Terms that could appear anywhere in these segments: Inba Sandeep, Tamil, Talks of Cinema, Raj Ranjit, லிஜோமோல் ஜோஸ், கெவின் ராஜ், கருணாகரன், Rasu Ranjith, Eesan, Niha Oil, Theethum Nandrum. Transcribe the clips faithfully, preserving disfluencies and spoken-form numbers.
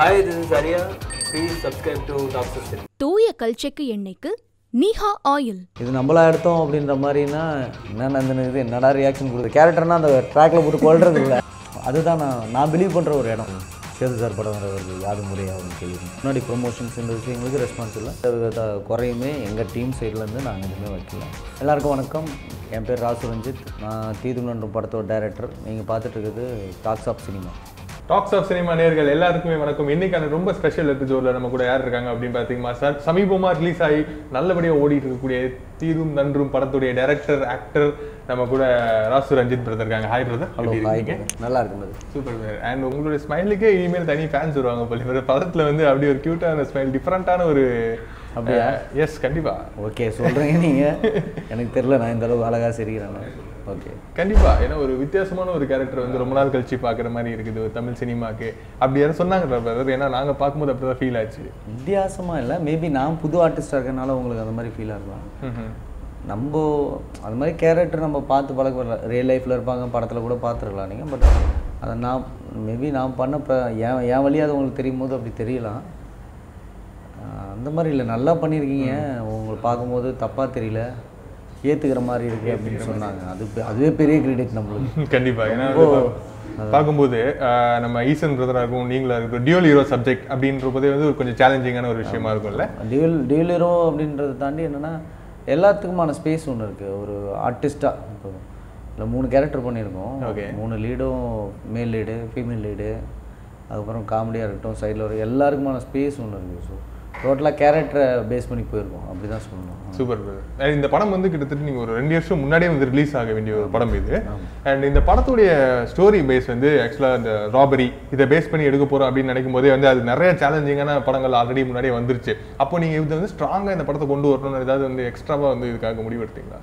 Hi, this is Arya. Please subscribe to Talks of Cinema. Toya Kalchekku Ennaikku Niha Oil. This nammala edthom abindra marina enna nadu enna reaction kudutha character na and track la put kolradhu illa adhu da na believe pandra oru edam sedu sir padangaravurku yadu muriya avanga keludhu munadi promotions indha vishayangalukku response illa adha korayume enga team side la irundhu naanga edume vekkala ellarkum vanakkam en per Raj Ranjit na theedunandru padatho director neenga paathittirukku Talks of Cinema. Talks of Cinema நேயர்கள் எல்லாருக்குமே வணக்கம். இன்னைக்கான ரொம்ப special எபிசோட்ல நம்ம கூட யார் இருக்காங்க அப்படின்னு பாத்தீங்கன்னா சார் சமீபமா ரிலீஸ் ஆகி நல்லபடியாக ஓடிட்டு இருக்கக்கூடிய தீதும் நன்றும் படத்துடைய டைரக்டர் ஆக்டர் நம்ம கூட ராசு ரஞ்சித் பிரதர் இருக்காங்க. ஹாய் பிரதர், எப்படி இருக்கீங்க? நல்லா இருக்குங்க. Super brother. அண்ட் உங்களுடைய ஸ்மைலுக்கே இனிமேல் தனி ஃபேன்ஸ் வருவாங்க போல பிரதர். படத்துல வந்து அப்படி ஒரு கியூட்டான ஸ்மைல், டிஃபரண்டான ஒரு அப்படியா? எஸ் கண்டிப்பா. ஓகே சொல்றீங்க நீங்க. எனக்கு தெரியல நான் இந்த அளவுக்கு அழகா சிரிக்கிறேன்னு. ஓகே கண்டிப்பா, ஏன்னா ஒரு வித்தியாசமான ஒரு கேரக்டர் வந்து ரொம்ப நாள் கழிச்சு பார்க்குற மாதிரி இருக்குது தமிழ் சினிமாக்கு அப்படி யாரும் சொன்னாங்க பிரதர்? ஏன்னா நாங்கள் பார்க்கும்போது அப்படி தான் ஃபீல் ஆச்சு. வித்தியாசமாக இல்லை, மேபி நான் புது ஆர்டிஸ்டாக இருக்கனால உங்களுக்கு அந்த மாதிரி ஃபீல் ஆகலாம். நம்ம அது மாதிரி கேரக்டர் நம்ம பார்த்து பழக ரியல் லைஃப்பில் இருப்பாங்க, படத்தில் கூட பார்த்துருக்கலாம் நீங்கள். பட் அதை நான் மேபி நான் பண்ண என் என் வழியாக அது உங்களுக்கு தெரியும் போது அப்படி தெரியலாம். அந்த மாதிரி இல்லை, நல்லா பண்ணியிருக்கீங்க, உங்களை பார்க்கும்போது தப்பாக தெரியல, ஏத்துக்கிற மாதிரி இருக்கு அப்படின்னு சொன்னாங்க. அது அதுவே பெரிய கிரெடிட் நம்மளுக்கு. கண்டிப்பா, ஏன்னா பார்க்கும்போது நம்ம ஈசன் பிரதரா இருக்கும், நீங்களா இருக்கும், டியூல் ஹீரோ சப்ஜெக்ட் அப்படின்ற போதே வந்து ஒரு கொஞ்சம் சேலஞ்சிங்கான ஒரு விஷயமா இருக்கும்ல. டியூல் டியூல் ஹீரோ அப்படின்றத தாண்டி என்னன்னா எல்லாத்துக்குமான ஸ்பேஸ் ஒன்று இருக்கு. ஒரு ஆர்டிஸ்டா இப்போ இல்லை மூணு கேரக்டர் பண்ணியிருக்கோம். மூணு லீடும் மேல் லீடு, ஃபீமேல் லீடு, அதுக்கப்புறம் காமெடியாக இருக்கட்டும், சைடில் ஒரு எல்லாருக்குமான ஸ்பேஸ் ஒன்று இருக்கு. ஸோ டோட்டலாக கேரக்டரை பேஸ் பண்ணி போயிருக்கோம் அப்படி தான் சொல்லணும். Super brother. இந்த படம் வந்து கிட்டத்தட்ட நீங்கள் ஒரு ரெண்டு வருஷம் முன்னாடியே வந்து ரிலீஸ் ஆக வேண்டிய ஒரு படம் இது. அண்ட் இந்த படத்துடைய ஸ்டோரி பேஸ் வந்து ஆக்சுவலாக இந்த ராபரி இதை பேஸ் பண்ணி எடுக்க போகிறோம் அப்படின்னு நினைக்கும் போதே வந்து அது நிறைய சேலஞ்சிங்கான படங்கள் ஆல்ரெடி முன்னாடியே வந்துருச்சு. அப்போ நீங்கள் இது வந்து ஸ்ட்ராங்காக இந்த படத்தை கொண்டு வரணும்னு ஏதாவது வந்து எக்ஸ்ட்ராவாக வந்து இதுக்காக முடிவெடுத்தீங்களா?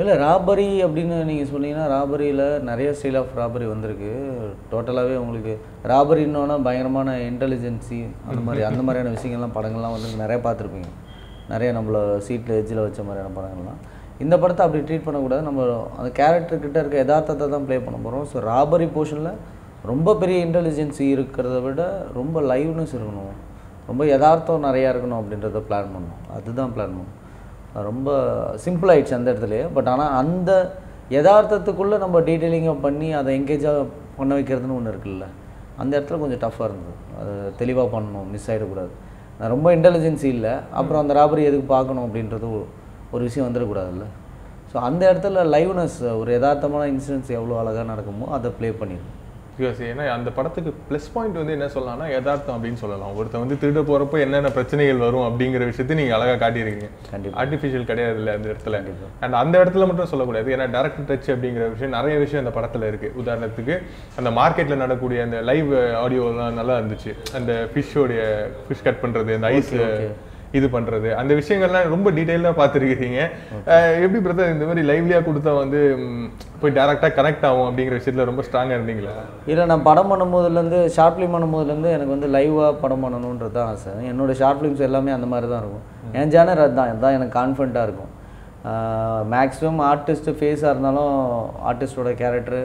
இல்லை, ராபரி அப்படின்னு நீங்கள் சொன்னீங்கன்னா ராபரியில் நிறைய ஸ்டைல் ஆஃப் ராபரி வந்திருக்கு. டோட்டலாகவே உங்களுக்கு ராபரின்னோன்னா பயங்கரமான இன்டெலிஜென்சி அந்த மாதிரி அந்த மாதிரியான விஷயங்கள்லாம் படங்கள்லாம் வந்து நிறைய பார்த்துருப்பீங்க. நிறைய நம்மளை சீட்டில் எஜ்ஜில் வச்ச மாதிரியான படங்கள்லாம். இந்த படத்தை அப்படி ட்ரீட் பண்ணக்கூடாது, நம்ம அந்த கேரக்டர்கிட்ட இருக்க யதார்த்தத்தை தான் ப்ளே பண்ண போகிறோம். ஸோ ராபரி போர்ஷனில் ரொம்ப பெரிய இன்டெலிஜென்சி இருக்கிறத விட ரொம்ப லைவ்னஸ் இருக்கணும், ரொம்ப யதார்த்தம் நிறையா இருக்கணும் அப்படின்றத பிளான் பண்ணணும். அதுதான் பிளான் பண்ணணும். ரொம்ப சிம்பிளாகிடுச்சு அந்த இடத்துலையே. பட் ஆனால் அந்த யதார்த்தத்துக்குள்ளே நம்ம டீட்டெயிலிங்காக பண்ணி அதை என்கேஜாக பண்ண வைக்கிறதுன்னு ஒன்று இருக்குல்ல, அந்த இடத்துல கொஞ்சம் டஃப்பாக இருந்தது. அது தெளிவாக பண்ணணும், மிஸ் ஆகிடக்கூடாது. நான் ரொம்ப இன்டெலிஜென்சி இல்லை, அப்புறம் அந்த ராபரி எதுக்கு பார்க்கணும் அப்படின்றது ஒரு விஷயம் வந்துடக்கூடாதுல்ல. ஸோ அந்த இடத்துல லைவ்னஸ், ஒரு யதார்த்தமான இன்சிடென்ட்ஸ் எவ்வளோ அழகாக நடக்குமோ அதை ப்ளே பண்ணிடணும். பிகாஸ் ஏன்னா அந்த படத்துக்கு ப்ளஸ் பாயிண்ட் வந்து என்ன சொல்லலாம்னா யதார்த்தம் அப்படின்னு சொல்லலாம். ஒருத்தர் வந்து திருட போகிறப்போ என்னென்ன பிரச்சனைகள் வரும் அப்படிங்கிற விஷயத்தை நீங்கள் அழகாக காட்டியிருக்கீங்க. கண்டிப்பாக ஆர்டிஃபிஷியல் கிடையாது இல்லை அந்த இடத்துல. அண்ட் அந்த இடத்துல மட்டும் சொல்லக்கூடாது, ஏன்னா டேரக்ட் டச் அப்படிங்கிற விஷயம் நிறைய விஷயம் அந்த படத்தில் இருக்குது. உதாரணத்துக்கு அந்த மார்க்கெட்டில் நடக்கூடிய அந்த லைவ் ஆடியோலாம் நல்லா இருந்துச்சு. அந்த ஃபிஷ்ஷோடைய ஃபிஷ் கட் பண்ணுறது, அந்த ஐஸில் இது பண்ணுறது, அந்த விஷயங்கள்லாம் ரொம்ப டீட்டெயிலாக பார்த்துருக்கிறீங்க. எப்படி பிரதர் இந்த மாதிரி லைவ்லியாக கொடுத்தா வந்து போய் டேரெக்டாக கனெக்ட் ஆகும் அப்படிங்கிற விஷயத்தில் ரொம்ப ஸ்ட்ராங்காக இருந்தீங்களா? இல்லை, நான் படம் பண்ணும்போதுலேருந்து ஷார்ட் ஃபிலிம் பண்ணும்போதுலேருந்து எனக்கு வந்து லைவாக படம் பண்ணணுன்றது தான் ஆசை. என்னோடய ஷார்ட் ஃபிலிம்ஸ் எல்லாமே அந்த மாதிரி தான் இருக்கும். என் ஜானர் அதுதான், அதுதான் எனக்கு கான்ஃபிடண்ட்டாக இருக்கும். மேக்ஸிமம் ஆர்டிஸ்ட்டு ஃபேஸாக இருந்தாலும் ஆர்டிஸ்டோட கேரக்டரு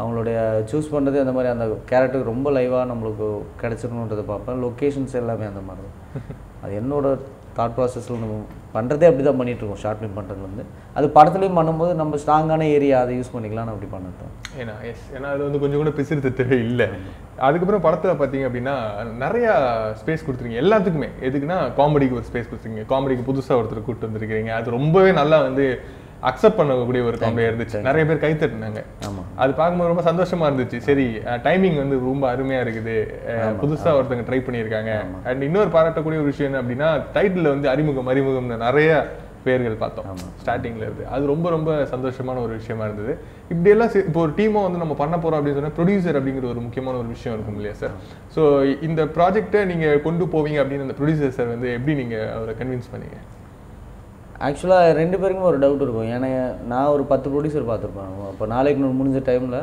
அவங்களுடைய சூஸ் பண்ணுறது அந்த மாதிரி அந்த கேரக்டருக்கு ரொம்ப லைவாக நம்மளுக்கு கிடச்சிடணுன்றதை பார்ப்பேன். லொக்கேஷன்ஸ் எல்லாமே அந்த மாதிரி தான். அது என்னோடய தாட் ப்ராசஸில் நம்ம பண்ணுறதே அப்படி தான் பண்ணிகிட்ருக்கோம். ஷார்ட் ஃபிலிம் பண்ணுறது வந்து அது படத்துலேயும் பண்ணும்போது நம்ம ஸ்ட்ராங்கான ஏரியா அதை யூஸ் பண்ணிக்கலாம்னு அப்படி பண்ணிட்டோம். ஏன்னா எஸ் ஏன்னா அது வந்து கொஞ்சம் கூட பிசிறு தேவையில்லை. அதுக்கப்புறம் படத்தில் பார்த்தீங்க அப்படின்னா நிறையா ஸ்பேஸ் கொடுத்துருக்கீங்க எல்லாத்துக்குமே. எதுக்குன்னா காமெடிக்கு ஒரு ஸ்பேஸ் கொடுத்துருக்கீங்க, காமெடிக்கு புதுசாக ஒருத்தர் கூப்பிட்டு வந்துருக்கிறீங்க. அது ரொம்பவே நல்லா வந்து அக்செப்ட் பண்ணக்கூடிய ஒரு காமெடியாக இருந்துச்சு. நிறைய பேர் கை தட்டினாங்க, அது பார்க்கும்போது ரொம்ப சந்தோஷமாக இருந்துச்சு. சரி, டைமிங் வந்து ரொம்ப அருமையாக இருக்குது, புதுசாக ஒருத்தங்க ட்ரை பண்ணியிருக்காங்க. அண்ட் இன்னொரு பாராட்டக்கூடிய ஒரு விஷயம் என்ன அப்படின்னா டைட்டில் வந்து அறிமுகம் அறிமுகம் நிறைய பேர்கள் பார்த்தோம் ஸ்டார்டிங்கில் இருந்து. அது ரொம்ப ரொம்ப சந்தோஷமான ஒரு விஷயமா இருந்தது. இப்படியெல்லாம் இப்போ ஒரு டீமாக வந்து நம்ம பண்ண போகிறோம் அப்படின்னு சொன்னால் ப்ரொடியூசர் அப்படிங்கிற ஒரு முக்கியமான ஒரு விஷயம் இருக்கும் இல்லையா சார்? ஸோ இந்த ப்ராஜெக்டை நீங்கள் கொண்டு போவீங்க அப்படின்னு அந்த ப்ரொடியூசர் சார் வந்து எப்படி நீங்கள் அவரை கன்வின்ஸ் பண்ணீங்க? ஆக்சுவலாக ரெண்டு பேருக்குமே ஒரு டவுட் இருக்கும். ஏன்னா நான் ஒரு பத்து ப்ரொடியூசர் பார்த்துருப்பேன். அப்போ நாளைக்கு நான் முடிஞ்ச டைமில்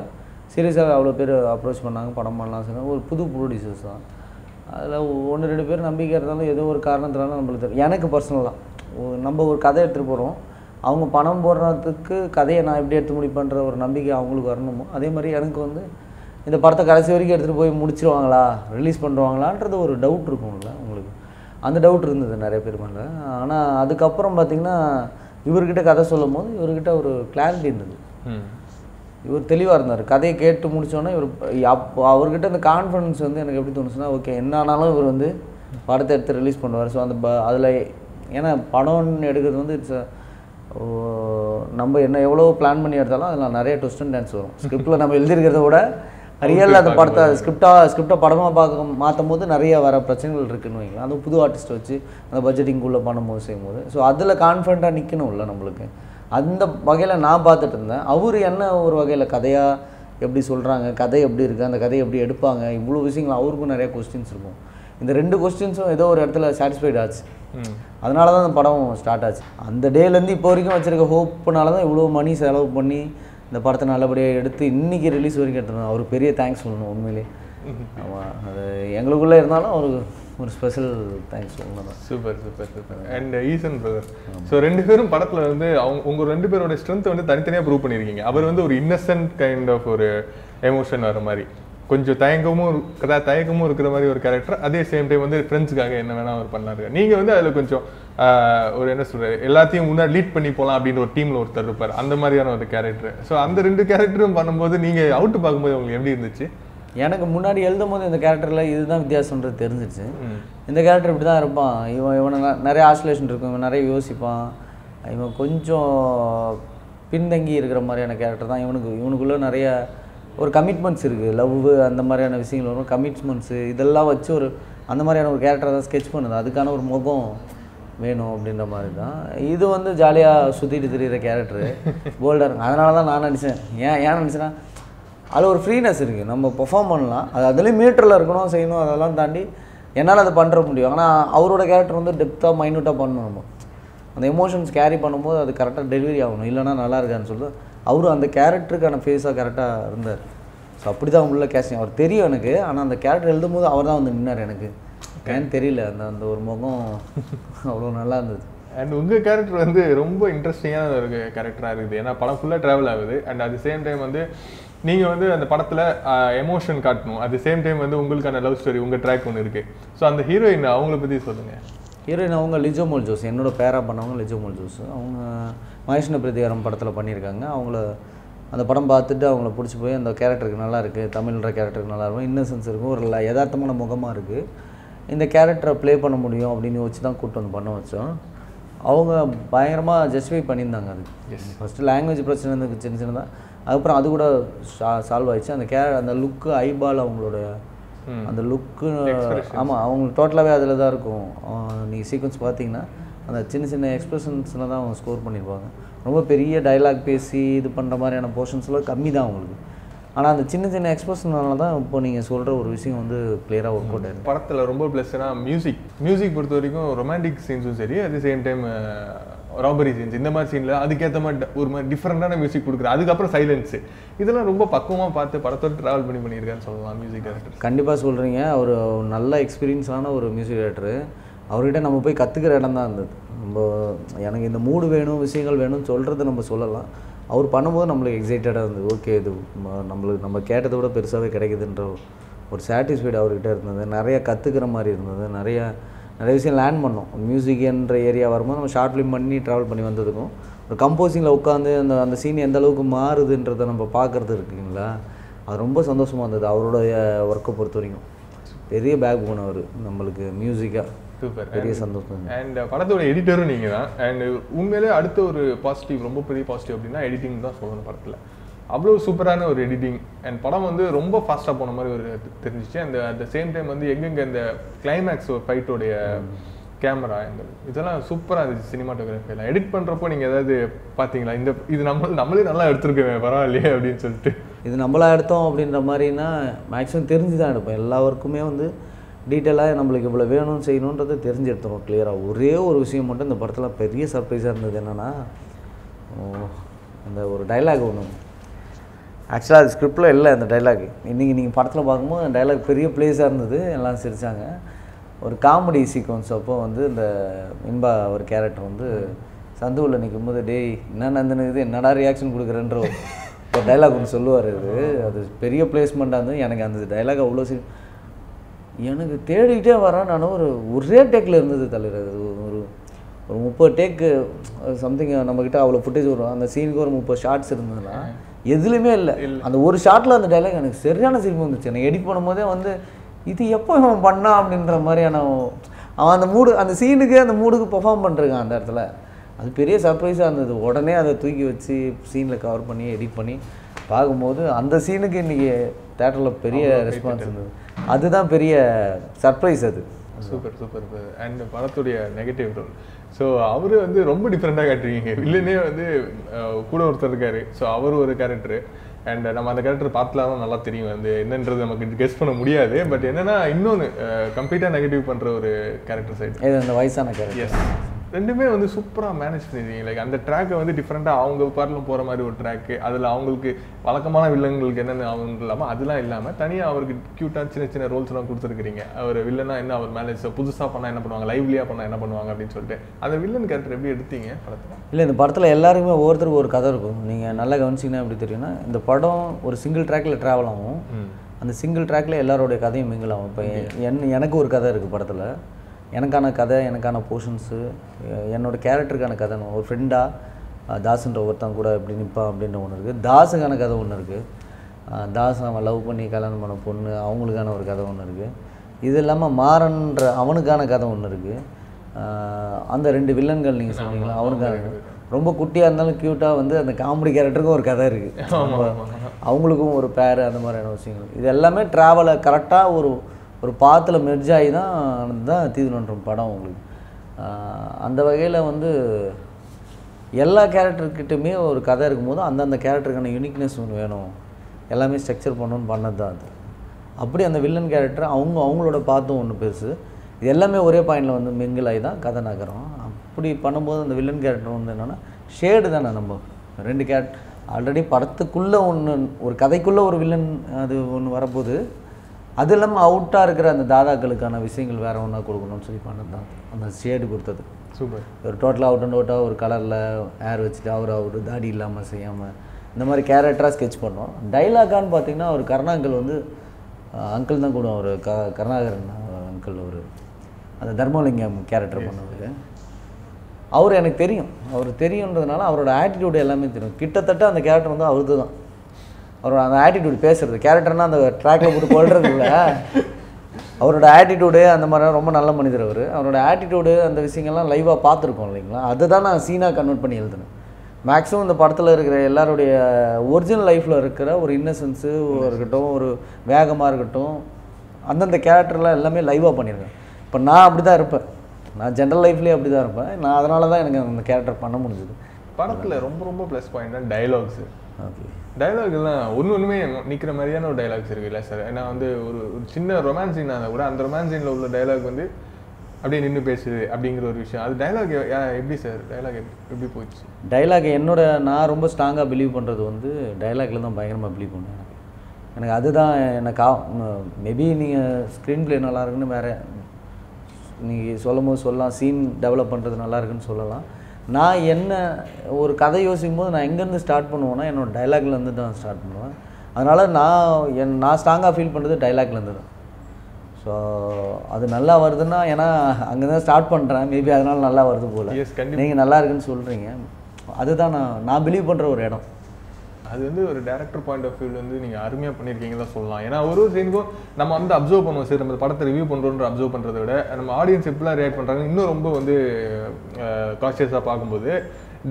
சீரியஸாக அவ்வளோ பேர் அப்ரோச் பண்ணாங்க, படம் பண்ணலாம் சொன்னாங்க. ஒரு புது ப்ரொடியூசர்ஸ் தான், அதில் ஒன்று ரெண்டு பேர் நம்பிக்கை இருந்தாலும் ஏதோ ஒரு காரணத்தினாலும் நம்மளுக்கு தெரியும். எனக்கு பர்சனலாக நம்ம ஒரு கதை எடுத்துகிட்டு போகிறோம், அவங்க பணம் போடுறதுக்கு கதையை நான் எப்படி எடுத்து முடிப்பேன்ற ஒரு நம்பிக்கை அவங்களுக்கு வரணுமோ அதே மாதிரி எனக்கு வந்து இந்த படத்தை கடைசி வரைக்கும் எடுத்துட்டு போய் முடிச்சிடுவாங்களா ரிலீஸ் பண்ணுவாங்களான்றது ஒரு டவுட் இருக்கும்ல உங்களுக்கு அந்த டவுட் இருந்தது நிறைய பேர் மேல ஆனா அதுக்கு அப்புறம் பாத்தீங்கன்னா இவர்கிட்ட கதை சொல்லும்போது இவர்கிட்ட ஒரு கிளாரிட்டி இருந்தது இவர் தெளிவா இருந்தாரு கதையை கேட்டு முடிச்சோனே இவர் அவர்கிட்ட அந்த கான்ஃபிடன்ஸ் வந்து எனக்கு எப்படி தோணுச்சுனா ஓகே என்னானாலும் இவர் வந்து படத்தை எடுத்து ரிலீஸ் பண்ணுவார் சோ அந்த அதுல ஏனா படம் எடுக்கிறது வந்து இட்ஸ் நம்ம என்ன எவ்வளவு பிளான் பண்ணி எடுத்தாலும் அதல நிறைய ட்விஸ்ட் அண்ட் டான்ஸ் வரும் ஸ்கிரிப்ட்ல நம்ம எழுதி இருக்கறத விட ரியல்ல அந்த படத்தை ஸ்கிரிப்டா ஸ்கிரிப்ட படமா பாக்க மாத்தும்போது நிறைய வர பிரச்சனைகள் இருக்குன்னு வைங்க அது புது ஆர்டிஸ்ட் வச்சு அந்த பட்ஜெட்டிங் குள்ள பண்ணும்போது செய்யும்போது சோ அதுல கான்ஃபிடன்ட்டா நிக்கணும்ல நமக்கு அந்த வகையில நான் பார்த்துட்டு இருந்தேன் அவர் என்ன ஒரு வகையில கதையா எப்படி சொல்றாங்க கதை எப்படி இருக்கு அந்த கதை எப்படி எடுப்பாங்க இவ்ளோ விஷயங்கள் அவருக்கு நிறைய क्वेश्चंस இருக்கும் இந்த ரெண்டு क्वेश्चंसம் ஏதோ ஒரு இடத்துல satisfied ஆச்சு அதனால தான் அந்த படம் ஸ்டார்ட் ஆச்சு அந்த டேல இருந்து இப்போ வரைக்கும் வச்சிருக்க ஹோப்னால தான் இவ்ளோ மணி செலவு பண்ணி இந்த படத்தை நல்லபடியா எடுத்து இன்னைக்கு ரிலீஸ் வரைக்கும் எடுத்துறோம் அவருக்கு பெரிய தேங்க்ஸ் சொல்லணும் உண்மையிலே ஆமா அது எங்களுக்குள்ள இருந்தாலும் ஒரு ஒரு ஸ்பெஷல் தேங்க்ஸ் சொல்லணும் super super super and Eesan brother so ரெண்டு பேரும் படத்துல வந்து உங்க ரெண்டு பேரோட ஸ்ட்ரெngth வந்து தனித்தனியா ப்ரூவ் பண்ணிருக்கீங்க அவர் வந்து ஒரு இன்னசென்ட் கைண்ட் ஆஃப் ஒரு எமோஷன் வர மாதிரி கொஞ்சம் தயங்கமும் கதா தயங்கமும் இருக்கிற மாதிரி ஒரு கரெக்டர் அதே சேம் டைம் வந்து ஃப்ரெண்ட்ஸ்க்காக என்ன வேணா அவர் பண்ணாரு நீங்க வந்து அதுல கொஞ்சம் ஒரு என்ன சொல்ற எல்லாத்தையும் முன்னாடி லீட் பண்ணி போலாம் அப்படிங்கிற ஒரு டீம்ல ஒருத்தர் இருப்பார் அந்த மாதிரியான ஒரு கரெக்டர் சோ அந்த ரெண்டு கரெக்டரும் பண்ணும்போது நீங்க அவுட் பாக்கும்போது உங்களுக்கு எப்படி இருந்துச்சு எனக்கு முன்னாடி எழுதும்போது இந்த கரெக்டர்ல இதுதான் வித்தியாசம்ன்றது தெரிஞ்சிருச்சு இந்த கரெக்டர் இப்படி தான் இருப்பான் இவன் இவன நிறைய ஆசிலேஷன் இருக்கும் இவன் நிறைய யோசிப்பான் இவன் கொஞ்சம் பின்தங்கி இருக்கிற மாதிரியான கரெக்டர் தான் இவனுக்கு இவனுக்குள்ள நிறைய ஒரு கமிட்மெண்ட்ஸ் இருக்கு லவ் அந்த மாதிரியான விஷயங்கள் வரும் கமிட்மெண்ட்ஸ் இதெல்லாம் வச்சு ஒரு அந்த மாதிரியான ஒரு கேரக்டரை தான் ஸ்கெட்ச் பண்ணுது அதுக்கான ஒரு முகம் வேணும் அப்படின்ற மாதிரி தான் இது வந்து ஜாலியாக சுற்றிட்டு திரிகிற கேரக்டரு போல்டாக இருக்கும் அதனால தான் நான் நினச்சேன் ஏன் ஏன் நினச்சேன்னா அதில் ஒரு ஃப்ரீனஸ் இருக்குது நம்ம பெர்ஃபார்ம் பண்ணலாம் அது அதுலேயும் மீட்டரில் இருக்கணும் செய்யணும் அதெல்லாம் தாண்டி என்னால் அதை பண்ணுற முடியும் ஆனால் அவரோட கேரக்டர் வந்து டெப்த்தாக மைன்யூட்டாக பண்ணணும் நம்ம அந்த எமோஷன்ஸ் கேரி பண்ணும்போது அது கரெக்டாக டெலிவரி ஆகணும் இல்லைனா நல்லா இருக்கான்னு சொல்லி அவரும் அந்த கேரக்டருக்கான ஃபேஸாக கரெக்டாக இருந்தார் ஸோ அப்படி தான் உள்ள கேஸ்டிங் அவர் தெரியும் எனக்கு ஆனால் அந்த கேரக்டர் எழுதும்போது அவர் தான் வந்து நின்னார் எனக்கு ஏன்னு தெரியல அந்த அந்த ஒரு முகம் அவ்வளோ நல்லா இருந்தது அண்ட் உங்கள் கேரக்டர் வந்து ரொம்ப இன்ட்ரெஸ்டிங்கான ஒரு கேரக்டராக இருக்குது ஏன்னா படம் ஃபுல்லாக ட்ராவல் ஆகுது and at the same time வந்து நீங்கள் வந்து அந்த படத்தில் எமோஷன் காட்டணும் அட் தி சேம் டைம் வந்து உங்களுக்கான லவ் ஸ்டோரி உங்கள் ட்ராக் ஒன்று இருக்குது ஸோ அந்த ஹீரோயின் அவங்கள பற்றி சொல்லுங்கள் ஹீரோயின் அவங்க லிஜோமோல் ஜோஸ் என்னோட பேராக பண்ணவங்க லிஜோமோல் ஜோஸ் அவங்க மகேஷ்ண பிரதிகாரம் படத்தில் பண்ணியிருக்காங்க அவங்கள அந்த படம் பார்த்துட்டு அவங்கள பிடிச்சி போய் அந்த கேரக்டருக்கு நல்லா இருக்குது தமிழ்ன்ற கேரக்டருக்கு நல்லா இருக்கும் இன்னசென்ஸ் இருக்கும் ஒரு யதார்த்தமான முகமாக இருக்குது இந்த கேரக்டரை ப்ளே பண்ண முடியும் அப்படின்னு வச்சு தான் கூப்பிட்டு வந்து பண்ண வச்சோம் அவங்க பயங்கரமாக ஜஸ்டிஃபை பண்ணியிருந்தாங்க அது ஃபஸ்ட்டு லாங்குவேஜ் பிரச்சனை இருந்தது சின்ன சின்னதாக அதுக்கப்புறம் அது கூட சால்வ் ஆகிடுச்சு அந்த கே அந்த லுக்கு ஐபால் அவங்களோட அந்த லுக்கு ஆமாம் அவங்க டோட்டலாகவே அதில் தான் இருக்கும் நீங்கள் சீக்வன்ஸ் பார்த்தீங்கன்னா அந்த சின்ன சின்ன எக்ஸ்பிரஷன்ஸில் தான் அவங்க ஸ்கோர் பண்ணியிருப்பாங்க ரொம்ப பெரிய டைலாக் பேசி இது பண்ணுற மாதிரியான போர்ஷன்ஸ்லாம் கம்மி தான் அவங்களுக்கு ஆனால் அந்த சின்ன சின்ன எக்ஸ்பிரஷனால தான் இப்போ நீங்கள் சொல்கிற ஒரு விஷயம் வந்து கிளியராக ஒர்க் அவுட் ஆகிருக்கு படத்தில் ரொம்ப ப்ளஸ்னா மியூசிக் மியூசிக் பொறுத்த வரைக்கும் ரொமான்டிக் சீன்ஸும் சரி at the same time robbery scenes இந்த மாதிரி சீனில் அதுக்கேற்ற மாதிரி ஒரு மாதிரி டிஃப்ரெண்ட்டான மியூசிக் கொடுக்குறது அதுக்கப்புறம் சைலன்ஸு இதெல்லாம் ரொம்ப பக்குவமாக பார்த்து படத்தோடு ட்ராவல் பண்ணி பண்ணியிருக்காருன்னு சொல்லலாம் மியூசிக் டைரக்டர் கண்டிப்பாக சொல்கிறீங்க அவர் நல்ல எக்ஸ்பீரியன்ஸான ஒரு மியூசிக் டைரக்டரு அவர்கிட்ட நம்ம போய் கற்றுக்கிற இடம் தான் இருந்தது நம்ம எனக்கு இந்த மூடு வேணும் விஷயங்கள் வேணும்னு சொல்கிறது நம்ம சொல்லலாம் அவர் பண்ணும்போது நம்மளுக்கு எக்ஸைட்டடாக இருந்தது ஓகே இது நம்மளுக்கு நம்ம கேட்டதை விட பெருசாகவே கிடைக்குதுன்ற ஒரு சாட்டிஸ்ஃபைடு அவர்கிட்ட இருந்தது நிறையா கற்றுக்கிற மாதிரி இருந்தது நிறையா நிறைய விஷயம் லேண்ட் பண்ணோம் மியூசிக்ன்ற ஏரியா வரும்போது நம்ம ஷார்ட் ஃபிலிம் பண்ணி ட்ராவல் பண்ணி வந்ததுக்கும் ஒரு கம்போசிங்கில் உட்காந்து அந்த அந்த சீன் எந்த அளவுக்கு மாறுதுன்றதை நம்ம பார்க்குறது இருக்குங்களா அது ரொம்ப சந்தோஷமாக இருந்தது அவருடைய ஒர்க்கை பொறுத்த வரைக்கும் பெரிய பேக் போன் அவர் நம்மளுக்கு மியூசிக்காக சூப்பர் பெரிய சந்தோஷம் அண்ட் படத்தோட எடிட்டரும் நீங்கள் தான் அண்ட் உண்மையிலே அடுத்த ஒரு பாசிட்டிவ் ரொம்ப பெரிய பாசிட்டிவ் அப்படின்னா எடிட்டிங் தான் சொல்லணும் படத்தில் அவ்வளோ சூப்பரான ஒரு எடிட்டிங் அண்ட் படம் வந்து ரொம்ப ஃபாஸ்ட்டாக போன மாதிரி ஒரு தெரிஞ்சிச்சு and at the same time வந்து எங்கெங்கே இந்த கிளைமேக்ஸ் ஃபைட்டோடைய கேமரா இதெல்லாம் சூப்பராக இருந்துச்சு சினிமாட்டோகிராஃபிலாம் எடிட் பண்ணுறப்போ நீங்கள் ஏதாவது பார்த்தீங்களா இந்த இது நம்ம நம்மளே நல்லா எடுத்துருக்கோமே பரவாயில்லையே அப்படின்னு சொல்லிட்டு இது நம்மளா எடுத்தோம் அப்படின்ற மாதிரின்னா மேக்ஸிமம் தெரிஞ்சு தான் எடுப்போம் எல்லாருக்குமே வந்து டீட்டெயிலாக நம்மளுக்கு இவ்வளோ வேணும்னு செய்யணுன்றதை தெரிஞ்சு எடுத்துருவோம் கிளியராக ஒரே ஒரு விஷயம் மட்டும் இந்த படத்தில் பெரிய சர்ப்ரைஸாக இருந்தது என்னென்னா அந்த ஒரு டைலாக் ஒன்று ஆக்சுவலாக அது ஸ்கிரிப்டில் இல்லை அந்த டைலாக் இன்றைக்கி நீங்கள் படத்தில் பார்க்கும்போது அந்த டைலாக் பெரிய பிளேஸாக இருந்தது எல்லாம் சிரித்தாங்க ஒரு காமெடி சீக்வன்ஸ் அப்போ வந்து இந்த இன்பா ஒரு கேரக்டர் வந்து சந்துவில் நிற்கும் போது டேய் என்ன நடந்துனுக்குது என்னடா ரியாக்ஷன் கொடுக்குறன்ற So dialogue on solo are the period placement and the Yanagan dialogue of Lucy Yan theory around an over red take learned the Mupa take something on a footage or on the scene or Mupa shots in the la Yedlimel and the word shot on the dialogue and Seriana Silvon, edit one mother on the Ethiopana Pandam Mariano on the mood and the scene again the mood to perform Pandragan at the la. அது பெரிய சர்ப்ரைஸா இருந்தது உடனே அதை தூக்கி வச்சு சீன்ல cover பண்ணி எடிட் பண்ணி பாக்கும்போது அந்த சீனுக்கு இன்னைக்கு தியேட்டர்ல பெரிய ரெஸ்பான்ஸ் இருந்தது அதுதான் பெரிய சர்ப்ரைஸ் அது சூப்பர் சூப்பர் and படத்தோட நெகட்டிவ் ரோல் சோ அவரு வந்து ரொம்ப டிஃபரண்டா காட்டுவீங்க வில்லனே வந்து கூட ஒருத்தர் இருக்காரு சோ அவர் ஒரு கரெக்டர் and நம்ம அந்த கரெக்டர் பார்த்தலாம் நல்லா தெரியும் வந்து என்னன்றது நமக்கு கெஸ் பண்ண முடியாது பட் என்னன்னா இன்னொரு கம்ப்ளீட்டா நெகட்டிவ் பண்ற ஒரு கரெக்டர் சைடு இது அந்த வயசான கரெக்டர் ரெண்டுமே வந்து சூப்பரா மேனேஜ் பண்ணிருக்கீங்க லைக் அந்த ட்ராக்க வந்து டிஃபரண்டா அவங்க பார்ட்ல போற மாதிரி ஒரு ட்ராக் அதுல அவங்களுக்கு வழக்கமான வில்லங்களுக்கு என்னென்ன ஆகும்லாம அதெல்லாம் இல்லாம தனியா அவருக்கு கியூட்டா சின்ன சின்ன ரோல்ஸ் எல்லாம் கொடுத்துருக்கீங்க அவர் வில்லனா என்ன அவர் மேனேஜ் புதுசா பண்ணா என்ன பண்ணுவாங்க லைவ்லியா பண்ணா என்ன பண்ணுவாங்க அப்படினு சொல்லிட்டு அந்த வில்லன் கேரக்டர் எப்படி எடுத்தீங்க படத்துல இல்ல இந்த படத்துல எல்லாருமே ஒவ்வொருத்தருக்கு ஒரு கதை இருக்கும் நீங்க நல்லா கவனிச்சீங்கன்னா எப்படி தெரியும்னா இந்த படம் ஒரு சிங்கிள் ட்ராக்ல டிராவல் ஆகும் அந்த சிங்கிள் ட்ராக்ல எல்லாரோட கதையும் மிங்கிள் ஆகும் இப்போ எனக்கு ஒரு கதை இருக்கு படத்துல எனக்கான கதை எனக்கான போர்ஷன்ஸ் என்னோட கேரக்டருக்கான கதை ஒரு ஃப்ரெண்டா தாஸ்ன்ற ஒருத்தன் கூட இப்படி நிப்பா அப்படின்ற ஒன்று இருக்கு தாஸுக்கான கதை ஒன்று இருக்கு தாஸ் அவன் லவ் பண்ணி கல்யாணம் பண்ண பொண்ணு அவங்களுக்கான ஒரு கதை ஒன்று இருக்கு இது இல்லாமல் மாறன்ற அவனுக்கான கதை ஒன்று இருக்கு அந்த ரெண்டு வில்லன்கள் நீங்கள் சொன்னீங்களா அவனுக்கான ரொம்ப குட்டியாக இருந்தாலும் க்யூட்டாக வந்து அந்த காமெடி கேரக்டருக்கும் ஒரு கதை இருக்கு அவங்களுக்கும் ஒரு பேர் அந்த மாதிரியான விஷயங்கள் இது எல்லாமே ட்ராவலை கரெக்டாக ஒரு ஒரு பாத்துல மெர்ஜ் ஆகி தான் தான் தீதுனன்ற படம் உங்களுக்கு அந்த வகையில் வந்து எல்லா கேரக்டர்கிட்டையுமே ஒரு கதை இருக்கும்போது அந்தந்த கேரக்டருக்கான யூனிக்னஸ் ஒன்று வேணும் எல்லாமே ஸ்ட்ரக்சர் பண்ணணும்னு பண்ணது தான் அது அப்படி அந்த வில்லன் கேரக்டர் அவங்க அவங்களோட பார்த்தும் ஒன்று பெருசு இது எல்லாமே ஒரே பாயிண்டில் வந்து மிங்கிலாகி தான் கதை நகரும் அப்படி பண்ணும்போது அந்த வில்லன் கேரக்டர் வந்து என்னென்னா ஷேடு தானே நம்ம ரெண்டு கேரக்டர் ஆல்ரெடி படத்துக்குள்ளே ஒன்று ஒரு கதைக்குள்ளே ஒரு வில்லன் அது ஒன்று வரப்போது அது இல்லாமல் அவுட்டாக இருக்கிற அந்த தாதாக்களுக்கான விஷயங்கள் வேறு ஒன்றா கொடுக்கணும்னு சொல்லி பண்ணது தான் அந்த ஷேடு கொடுத்தது சூப்பர் ஒரு டோட்டலாக அவுட் அண்ட் அவுட்டாக ஒரு கலரில் ஹேர் வச்சுட்டு அவர் அவர் தாடி இல்லாமல் செய்யாமல் இந்த மாதிரி கேரக்டராக ஸ்கெட்ச் பண்ணோம் டைலாக்கான்னு பார்த்தீங்கன்னா ஒரு கருணாங்கல் வந்து அங்கிள் தான் கூட ஒரு க கருணாகரன் அங்கிள் ஒரு அந்த தர்மலிங்கம் கேரக்டர் பண்ணவர் அவர் எனக்கு தெரியும் அவர் தெரியுன்றதுனால அவரோட ஆட்டிடியூடு எல்லாமே தெரியும் கிட்டத்தட்ட அந்த கேரக்டர் வந்து அவருக்கு தான் அவரோட அந்த ஆட்டிடியூடு பேசுறது கேரக்டர்னா அந்த ட்ராக்ல போட்டு கொள்றது இல்லை அவரோட ஆட்டிடியூடு அந்த மாதிரி ரொம்ப நல்ல மனிதர் அவர் அவரோட ஆட்டிடியூடு அந்த விஷயங்கள்லாம் லைவாக பார்த்துருக்கோம் இல்லைங்களா அதுதான் நான் சீனாக கன்வெர்ட் பண்ணி எழுதுனேன் மேக்ஸிமம் இந்த படத்தில் இருக்கிற எல்லாருடைய ஒரிஜினல் லைஃப்பில் இருக்கிற ஒரு இன்னசென்ஸு இருக்கட்டும் ஒரு வேகமாக இருக்கட்டும் அந்தந்த கேரக்டர்லாம் எல்லாமே லைவாக பண்ணியிருக்கேன் இப்போ நான் அப்படி தான் இருப்பேன் நான் ஜென்ரல் லைஃப்லேயே அப்படி தான் இருப்பேன் நான் அதனால தான் எனக்கு அந்த கேரக்டர் பண்ண முடிஞ்சுது படத்தில் ரொம்ப ரொம்ப ப்ளஸ் பாயிண்ட்னா டைலாக்ஸு ஓகே டைலாக்லாம் ஒன்று ஒன்றுமே நிற்கிற மாதிரியான ஒரு டைலாக்ஸ் இருக்குல்ல சார் ஏன்னா வந்து ஒரு ஒரு சின்ன ரொமான்ஸ் சீனாக இருந்தால் கூட அந்த ரொமான்ஸ் சீனில் உள்ள டைலாக் வந்து அப்படியே நின்று பேசுது அப்படிங்கிற ஒரு விஷயம் அது டைலாக் எப்படி சார் டைலாக் எப்படி போச்சு டைலாக் என்னோட நான் ரொம்ப ஸ்ட்ராங்காக பிலீவ் பண்ணுறது வந்து டைலாக்ல தான் பயங்கரமாக பிலீவ் பண்ணுவேன் எனக்கு அதுதான் எனக்கு மேபி நீங்கள் ஸ்க்ரீன் பிளே நல்லா இருக்குன்னு வேறு நீங்கள் சொல்லும் போது சொல்லலாம் சீன் டெவலப் பண்ணுறது நல்லா இருக்குன்னு சொல்லலாம் நான் என்ன ஒரு கதை யோசிக்கும் போது நான் எங்கேருந்து ஸ்டார்ட் பண்ணுவேன்னா என்னோடய டைலாக்லேருந்து தான் ஸ்டார்ட் பண்ணுவேன் அதனால் நான் என் நான் ஸ்ட்ராங்காக ஃபீல் பண்ணுறது டைலாக்லேருந்து தான் ஸோ அது நல்லா வருதுன்னா ஏன்னா அங்கே தான் ஸ்டார்ட் பண்ணுறேன் மேபி அதனால் நல்லா வருது போல் நீங்கள் நல்லா இருக்குன்னு சொல்கிறீங்க அதுதான் நான் நான் பிலீவ் பண்ணுற ஒரு இடம் அது வந்து ஒரு டைரக்டர் பாயிண்ட் ஆஃப் வியூவில் வந்து நீங்கள் அருமையாக பண்ணியிருக்கீங்க தான் சொல்லலாம் ஏன்னா ஒரு ஒரு சீனுக்கும் நம்ம வந்து அப்சர்வ் பண்ணுவோம் சரி நம்ம படத்தை ரிவ்யூ பண்ணுறோன்ற அப்சர்வ் பண்ணுறத விட நம்ம ஆடியன்ஸ் எப்படிலாம் ரியாக்ட் பண்ணுறாங்கன்னு இன்னும் ரொம்ப வந்து கான்ஷியஸாக பார்க்கும்போது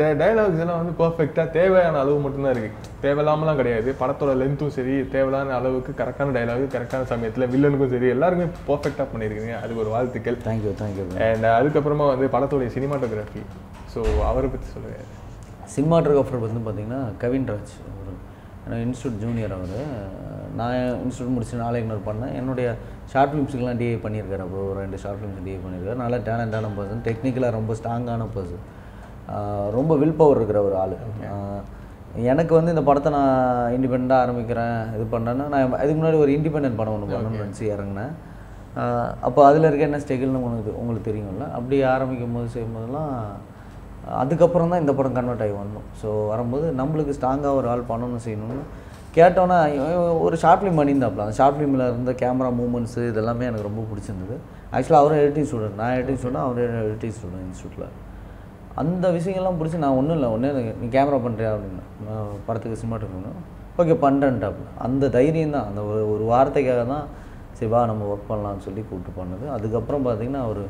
டை டைலாக்ஸ் எல்லாம் வந்து பர்ஃபெக்டாக தேவையான அளவு மட்டும்தான் இருக்குது தேவையில்லாமலாம் கிடையாது படத்தோட லென்த்தும் சரி தேவையான அளவுக்கு கரெக்டான டைலாகு கரெக்டான சமயத்தில் வில்லனுக்கும் சரி எல்லாருமே பர்ஃபெக்டாக பண்ணியிருக்கீங்க அதுக்கு ஒரு வாழ்த்துக்கள் தேங்க்யூ தேங்க்யூ அண்ட் அதுக்கப்புறமா வந்து படத்தோடைய சினிமாட்டோகிராஃபி ஸோ அவரை பற்றி சொல்லுங்கள் சினிமாட்டோகிராஃபர் வந்து பார்த்திங்கன்னா கெவின் ராஜ் ஒரு என்னோடய இன்ஸ்டியூட் ஜூனியர் அவர் நான் இன்ஸ்டியூட் முடிச்சு நாளை இன்னொரு பண்ணேன் என்னுடைய ஷார்ட் ஃபிலிம்ஸுக்கெலாம் டிஏ பண்ணியிருக்காரு அப்போ ஒரு ரெண்டு ஷார்ட் ஃபிலிம்ஸ் டிஏ பண்ணியிருக்காரு நல்லா டேலண்டான பர்சன் டெக்னிக்கலாக ரொம்ப ஸ்ட்ராங்கான பர்சன் ரொம்ப வில் பவர் இருக்கிற ஒரு ஆள் எனக்கு வந்து இந்த படத்தை நான் இண்டிபெண்ட்டாக ஆரம்பிக்கிறேன் இது பண்ணேன்னா நான் இதுக்கு முன்னாடி ஒரு இண்டிபெண்டன்ட் படம் ஒன்று பண்ணணும்னு நினச்சி இறங்கினேன் அப்போ அதில் இருக்க என்ன ஸ்ட்ரகிள்னு உங்களுக்கு உங்களுக்கு தெரியும்ல அப்படி ஆரம்பிக்கும் போது செய்யும்போதெல்லாம் அதுக்கப்புறம் தான் இந்த படம் கன்வெர்ட் ஆகி வரணும். ஸோ வரும்போது நம்மளுக்கு ஸ்ட்ராங்காக ஒரு ஆள் பண்ணணும் செய்யணும்னு கேட்டோன்னா ஒரு ஷார்ட் ஃபிலிம் பண்ணியிருந்தாப்புல. அந்த ஷார்ட் ஃபிலிமில் இருந்த கேமரா மூமெண்ட்ஸு இதெல்லாமே எனக்கு ரொம்ப பிடிச்சிருந்தது. ஆக்சுவலாக அவரும் எடிட்டிங் ஸ்டூடெண்ட், நான் எடிட்டிங் ஸ்டூடெண்ட், அவரும் எடிட்டிங் ஸ்டூடெண்ட் இன்ஸ்டியூட்டில். அந்த விஷயங்கள்லாம் பிடிச்சி நான் ஒன்றும் இல்லை ஒன்று நீ கேமரா பண்ணுறியா அப்படின்னு படத்துக்கு சினிமாட்டோகிராஃபர் ஓகே பண்ணுறேன்ட்டாப்புல. அந்த தைரியம் தான், அந்த ஒரு ஒரு வார்த்தைக்காக தான் சிவா நம்ம ஒர்க் பண்ணலாம்னு சொல்லி கூப்பிட்டு பண்ணது. அதுக்கப்புறம் பார்த்தீங்கன்னா அவர்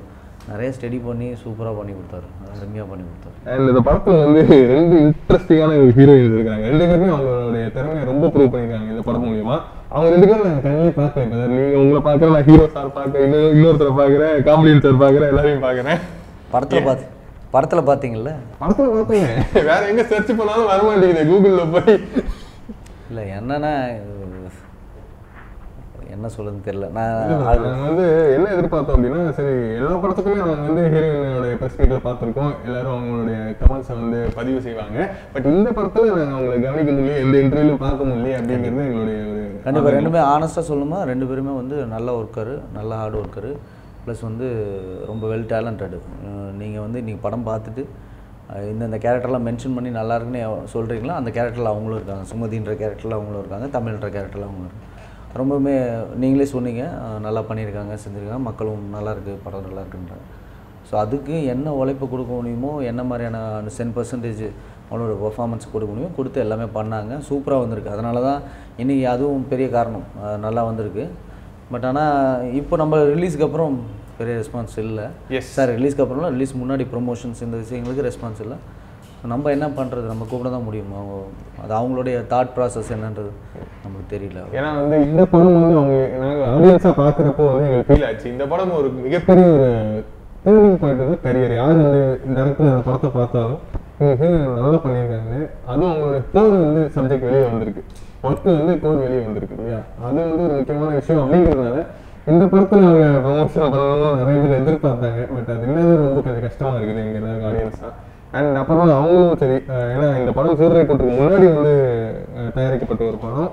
நிறைய ஸ்டடி பண்ணி சூப்பராக பண்ணி கொடுத்தாரு, அருமையாக பண்ணி கொடுத்தாரு. அண்ட் இந்த படத்தில் வந்து ரெண்டு இன்ட்ரெஸ்டிங்கான ஹீரோயின் இருக்காங்க, ரெண்டு பேருமே அவங்களுடைய திறமையை ரொம்ப ப்ரூவ் பண்ணியிருக்காங்க இந்த படம் மூலியமா. அவங்க ரெண்டு பேரும் நான் கண்ணே பார்க்குறேன், நீங்கள் உங்களை பார்க்குறேன், நான் ஹீரோ சார் பார்க்குறேன், இன்னொரு இன்னொருத்தரை பார்க்குறேன், காமெடியன் சார் பார்க்குறேன், எல்லாரையும் பார்க்குறேன். படத்தை பார்த்து படத்துல பாத்தீங்கல்ல, படத்துல பாத்தீங்க, வேற எங்க சர்ச் பண்ணாலும் வர மாட்டேங்குது கூகுள்ல போய். இல்ல என்னன்னா என்ன சொல்லுன்னு தெரியல. நான் வந்து என்ன எதிர்பார்த்தோம் அப்படின்னா, சரி எல்லா படத்துக்குமே நாங்கள் வந்து ஹீரோயினோட பெர்ஸ்பெக்டிவ்ல பார்த்துருக்கோம், எல்லாரும் அவங்களுடைய கமெண்ட்ஸை வந்து பதிவு செய்வாங்க. பட் இந்த படத்துல நாங்கள் அவங்களை கவனிக்க முடியல, எந்த இன்டர்வியூலையும் பார்க்க முடியல அப்படிங்கிறது எங்களுடைய ஒரு ரெண்டு பேர் ரெண்டுமே ஆனஸ்டா சொல்லுமா, ரெண்டு பேருமே வந்து நல்ல ஒர்க்கரு, நல்ல ஹார்ட் ஒர்க்கரு, ப்ளஸ் வந்து ரொம்ப வெல் டேலண்டடு. நீங்கள் வந்து இன்றைக்கி படம் பார்த்துட்டு இந்தந்த கேரக்டர்லாம் மென்ஷன் பண்ணி நல்லாயிருக்குன்னு சொல்கிறீங்களா, அந்த கேரக்டரில் அவங்களும் இருக்காங்க. சுமதின்ற கேரக்டரில் அவங்களும் இருக்காங்க, தமிழ்ன்ற கேரக்டரில் அவங்களும் இருக்காங்க. ரொம்பவுமே நீங்களே சொன்னீங்க நல்லா பண்ணியிருக்காங்க, செஞ்சுருக்காங்க, மக்களும் நல்லாயிருக்கு, படம் நல்லா இருக்குன்றாங்க. ஸோ அதுக்கு என்ன உழைப்பு கொடுக்க முடியுமோ, என்ன மாதிரியான டென் பர்சன்டேஜ் அவனோட பர்ஃபார்மன்ஸ் கொடுக்க முடியுமோ கொடுத்து எல்லாமே பண்ணாங்க. சூப்பராக வந்திருக்கு, அதனால தான் இன்றைக்கி அதுவும் பெரிய காரணம், நல்லா வந்திருக்கு. பட் ஆனால் இப்போ நம்ம ரிலீஸ்க்கு அப்புறம் பெரிய ரெஸ்பான்ஸ் இல்லை. எஸ் சார், ரிலீஸ்க்கு அப்புறம்லாம் ரிலீஸ் முன்னாடி ப்ரொமோஷன்ஸ் இந்த விஷயங்களுக்கு ரெஸ்பான்ஸ் இல்லை. நம்ம என்ன பண்ணுறது, நம்ம கூப்பிட தான் முடியும். அவங்க அது அவங்களுடைய தாட் ப்ராசஸ் என்னன்றது நம்மளுக்கு தெரியல. ஏன்னா வந்து இந்த படம் வந்து அவங்க நாங்கள் ஆடியன்ஸாக பார்க்குறப்போ வந்து எங்களுக்கு ஃபீல் ஆச்சு, இந்த படம் ஒரு மிகப்பெரிய ஒரு டேர்னிங் பாயிண்ட் வந்து கரியர். யார் வந்து இந்த இடத்துல அந்த படத்தை பார்த்தாலும் நல்லா பண்ணியிருக்காங்க, அதுவும் அவங்களோட கோர் வந்து சப்ஜெக்ட் வெளியே வந்திருக்கு, ஒர்க்கு வந்து கோர் வெளியே வந்திருக்கு இல்லையா, அது வந்து ஒரு முக்கியமான விஷயம். அப்படிங்கிறதுனால இந்த படத்தில் அவங்க ப்ரமோஷன் பண்ணணும் நிறைய பேர் எதிர்பார்த்தாங்க. பட் அது இல்லாத ரொம்ப கொஞ்சம் கஷ்டமாக இருக்குது எங்கள் எல்லாருக்கும் ஆடியன்ஸாக. அண்ட் அப்புறம் அவங்களும் சரி, ஏன்னா இந்த படம் சூரியக்கோட்டுக்கு முன்னாடி வந்து தயாரிக்கப்பட்ட ஒரு படம்.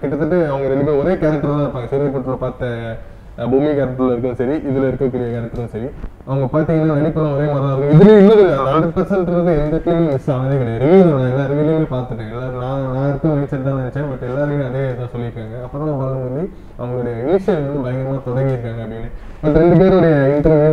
கிட்டத்தட்ட அவங்க ரெண்டு பேரும் ஒரே கேரக்டர் தான் இருப்பாங்க. சூரியக்கோட்டில் பார்த்த பூமி கேரக்டரில் இருக்கும் சரி, இதில் இருக்கக்கூடிய கேரக்டரும் சரி, அவங்க பார்த்தீங்கன்னா நடிப்பெல்லாம் ஒரே மாதிரி தான் இருக்கும். இதுலேயும் இன்னும் ஹண்ட்ரட் பர்சன்ட்றது எந்த கிளீன் மிஸ் ஆனதே கிடையாது. ரிவியூ நான் எல்லா ரிவியூலையுமே பார்த்துட்டேன், எல்லாரும் நான் நான் இருக்கும் நினைச்சிட்டு தான் நினச்சேன். பட் எல்லாருமே அதே தான் சொல்லியிருக்காங்க. அப்புறம் வந்து அவங்களுடைய விஷயம் வந்து பயங்கரமாக தொடங்கியிருக்காங்க அப்படின்னு. பட் ரெண்டு பேருடைய இன்டர்வியூ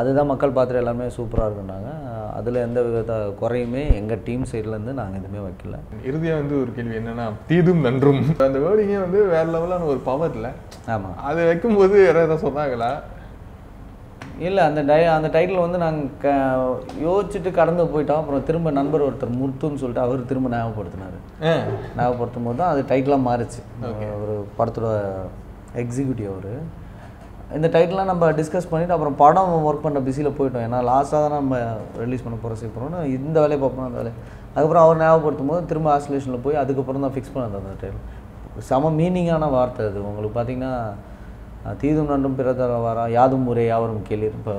அதுதான் மக்கள் பார்த்துட்டு எல்லாமே சூப்பராக இருக்குன்னாங்க. அதில் எந்த வித குறையுமே எங்கள் டீம் சைட்லேருந்து நாங்கள் எதுவுமே வைக்கல. இறுதியாக வந்து ஒரு கேள்வி என்னென்னா, தீதும் நன்றும் அந்த வேர்டிங்கே வந்து வேறு லெவலான ஒரு பவர் இல்லை. ஆமாம், அதை வைக்கும்போது யாராவது எதாவது சொன்னாங்களா? இல்லை, அந்த டை அந்த டைட்டில் வந்து நாங்கள் க யோசிச்சுட்டு கடந்து போயிட்டோம். அப்புறம் திரும்ப நண்பர் ஒருத்தர் முர்த்துன்னு சொல்லிட்டு அவர் திரும்ப ஞாபகப்படுத்தினார். ஞாபகப்படுத்தும் போது தான் அது டைட்டிலாக மாறிச்சு. ஒரு படத்தோட எக்ஸிக்யூட்டிவ் அவர். இந்த டைட்டிலாம் நம்ம டிஸ்கஸ் பண்ணிவிட்டு அப்புறம் படம் ஒர்க் பண்ணுற பிஸியில் போயிட்டோம். ஏன்னா லாஸ்ட்டாக தான் நம்ம ரிலீஸ் பண்ண போகிற சீக்கிரம்னு இந்த வேலையை பார்ப்போம், அந்த வேலையை. அதுக்கப்புறம் அவர் ஞாபகப்படுத்தும் போது திரும்ப ஆஸ்லேஷனில் போய் அதுக்கப்புறம் தான் ஃபிக்ஸ் பண்ணது. அந்த டைட்டில் செம மீனிங்கான வார்த்தை அது. உங்களுக்கு பார்த்திங்கன்னா தீதும் நன்றும் பிறதர வாரா யாதும் முறை யாவரும் கேள்வி, இப்போ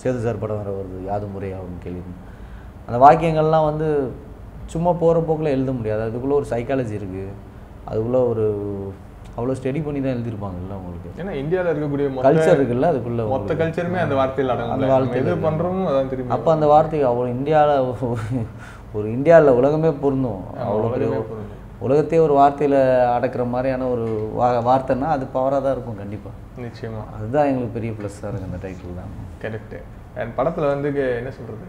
சேது சார் படம் வர வருது, யாதும் முறை யாவரும் கேள்வி. அந்த வாக்கியங்கள்லாம் வந்து சும்மா போகிற போக்கில் எழுத முடியாது, அதுக்குள்ளே ஒரு சைக்காலஜி இருக்குது, அதுக்குள்ளே ஒரு அவ்வளோ ஸ்டடி பண்ணி தான் எழுதியிருப்பாங்கல்ல உங்களுக்கு. ஏன்னா இந்தியாவில் இருக்கக்கூடிய கல்ச்சர் இருக்குல்ல, அதுக்குள்ளே மொத்த கல்ச்சருமே அந்த வார்த்தையில் அந்த வார்த்தை எது பண்ணுறோமோ அதான் தெரியும். அப்போ அந்த வார்த்தைக்கு அவ்வளோ இந்தியாவில் ஒரு இந்தியாவில் உலகமே பொருந்தும். அவ்வளோ பெரிய உலகத்தையே ஒரு வார்த்தையில் அடக்கிற மாதிரியான ஒரு வா வார்த்தைன்னா அது பவராக தான் இருக்கும். கண்டிப்பாக, நிச்சயமாக அதுதான் எங்களுக்கு பெரிய ப்ளஸ்ஸாக இருக்குது அந்த டைட்டில் தான். கரெக்டு. அண்ட் படத்தில் வந்து என்ன சொல்கிறது,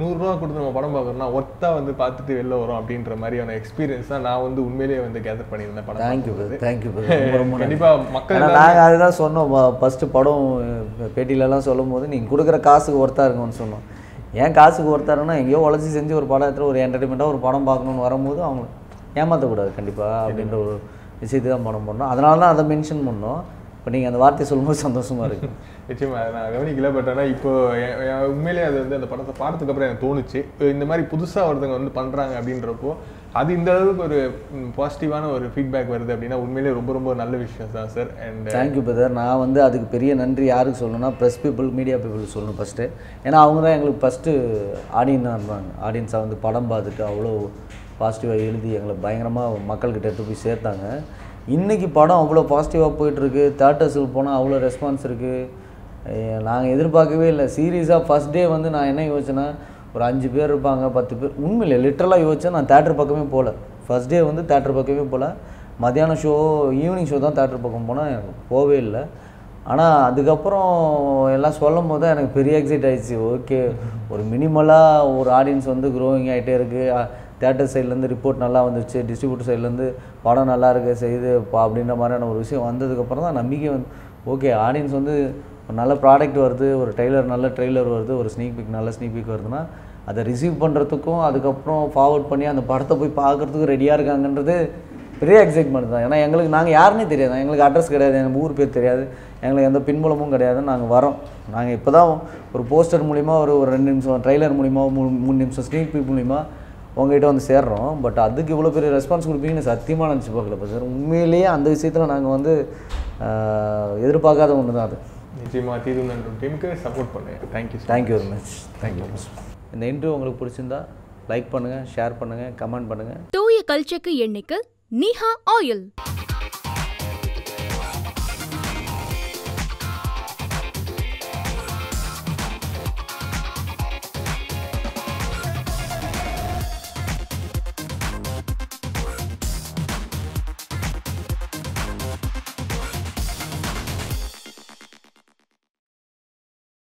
நூறுரூவா கொடுத்து நம்ம படம் பார்க்குறோம்னா ஒர்த்தாக வந்து பார்த்துட்டு வெளில வரும் அப்படின்ற மாதிரியான எக்ஸ்பீரியன்ஸ் தான் நான் வந்து உண்மையிலேயே வந்து கேதர் பண்ணியிருந்தேன் படம். Thank you brother, thank you brother. ரொம்ப கண்டிப்பாக மக்கள் நாங்கள் அதுதான் சொன்னோம் ஃபஸ்ட்டு படம் பேட்டியிலலாம் சொல்லும் போது, நீங்கள் கொடுக்குற காசுக்கு ஒர்த்தாக இருக்கும்னு சொன்னோம். ஏன் காசுக்கு ஒர்த்தாருன்னா, எங்கேயோ உழைச்சி செஞ்சு ஒரு படத்தில் ஒரு என்டர்டைன்மெண்ட்டாக ஒரு படம் பார்க்கணுன்னு வரும்போது அவங்க ஏமாற்றக்கூடாது கண்டிப்பாக அப்படின்ற ஒரு விஷயத்தை தான் படம் பண்ணோம். அதனால தான் அதை மென்ஷன் பண்ணோம். இப்போ நீங்கள் அந்த வார்த்தையை சொல்லும்போது சந்தோஷமாக இருக்குது. நிச்சயமா நான் கவனிக்கல. பட் ஆனால் இப்போ உண்மையிலே அது வந்து அந்த படத்தை பார்த்ததுக்கப்புறம் எனக்கு தோணுச்சு, இந்த மாதிரி புதுசாக ஒருத்தவங்க வந்து பண்ணுறாங்க அப்படின்றப்போ அது இந்த அளவுக்கு ஒரு பாசிட்டிவான ஒரு ஃபீட்பேக் வருது அப்படின்னா உண்மையிலே ரொம்ப ரொம்ப நல்ல விஷயம் தான் சார். And thank you brother. நான் வந்து அதுக்கு பெரிய நன்றி யாருக்கு சொல்லணும்னா ப்ரெஸ் பீப்புள், மீடியா பீப்புள் சொல்லணும் ஃபஸ்ட்டு. ஏன்னா அவங்க தான் எங்களுக்கு ஃபஸ்ட்டு ஆடியன்ஸாக இருந்தாங்க. ஆடியன்ஸாக வந்து படம் பார்த்துட்டு அவ்வளோ பாசிட்டிவாக எழுதி எங்களை பயங்கரமாக மக்கள்கிட்ட எடுத்து போய் சேர்த்தாங்க. இன்றைக்கி படம் அவ்வளோ பாசிட்டிவாக போய்ட்டுருக்கு, தேட்டர்ஸுக்கு போனால் அவ்வளோ ரெஸ்பான்ஸ் இருக்குது. நாங்கள் எதிர்பார்க்கவே இல்லை சீரியஸாக. ஃபஸ்ட் டே வந்து நான் என்ன யோசிச்சேன்னா ஒரு அஞ்சு பேர் இருப்பாங்க பத்து பேர், உண்மையிலே லிட்டரலாக யோசிச்சேன். நான் தேட்டர் பக்கமே போகல ஃபஸ்ட் டே வந்து, தேட்டர் பக்கமே போகல. மத்தியானம் ஷோ, ஈவினிங் ஷோ தான் தேட்டர் பக்கம் போனால், எனக்கு போகவே இல்லை. ஆனால் அதுக்கப்புறம் எல்லாம் சொல்லும் போது தான் எனக்கு பெரிய எக்ஸைட் ஆகிடுச்சு. ஓகே, ஒரு மினிமலாக ஒரு ஆடியன்ஸ் வந்து க்ரோவிங் ஆகிட்டே இருக்குது. தேட்டர் சைட்லேருந்து ரிப்போர்ட் நல்லா வந்துச்சு, டிஸ்ட்ரிபியூட்டர் சைட்லேருந்து படம் நல்லா இருக்க செய்து பா அப்படின்ற மாதிரியான ஒரு விஷயம் வந்ததுக்கப்புறம் தான் நம்பிக்கை வந்து ஓகே ஆடியன்ஸ் வந்து ஒரு நல்ல ப்ராடக்ட் வருது, ஒரு ட்ரெய்லர் நல்ல ட்ரெய்லர் வருது, ஒரு ஸ்னீக் பிக் நல்ல ஸ்னீக் பிக் வருதுன்னா அதை ரிசீவ் பண்ணுறதுக்கும் அதுக்கப்புறம் ஃபார்வர்ட் பண்ணி அந்த படத்தை போய் பார்க்குறதுக்கும் ரெடியாக இருக்காங்கன்றது பெரிய எக்ஸைட்மெண்ட் தான். ஏன்னா எங்களுக்கு நாங்கள் யாருன்னே தெரியாது, எங்களுக்கு அட்ரஸ் கிடையாது, எங்கள் ஊர் பேர் தெரியாது, எங்களுக்கு எந்த பின்புலமும் கிடையாது. நாங்கள் வரோம், நாங்கள் இப்போ தான் ஒரு போஸ்டர் மூலிமா ஒரு ஒரு ரெண்டு நிமிஷம் ட்ரெய்லர் மூலிமா மூணு மூணு நிமிஷம் ஸ்னீக் பிக் மூலிமா உங்கள்கிட்ட வந்து சேர்றோம். பட் அதுக்கு இவ்வளோ பெரிய ரெஸ்பான்ஸ் கொடுப்பீங்கன்னு சத்தியமாக நினச்சி பார்க்கலப்பா சார். உண்மையிலேயே அந்த விஷயத்தில் நாங்கள் வந்து எதிர்பார்க்காத ஒன்று தான் அது. நிச்சயமாக தீதுன்ற டீமுக்கு சப்போர்ட் பண்ணுங்கள். Thank you thank you very much. Thank you very much. இந்த இன்டர்வியூ உங்களுக்கு பிடிச்சிருந்தா லைக் பண்ணுங்கள், ஷேர் பண்ணுங்கள், கமெண்ட் பண்ணுங்கள். தூய கல்ச்சக்கு எண்ணிக்கை நிஹா ஆயில்.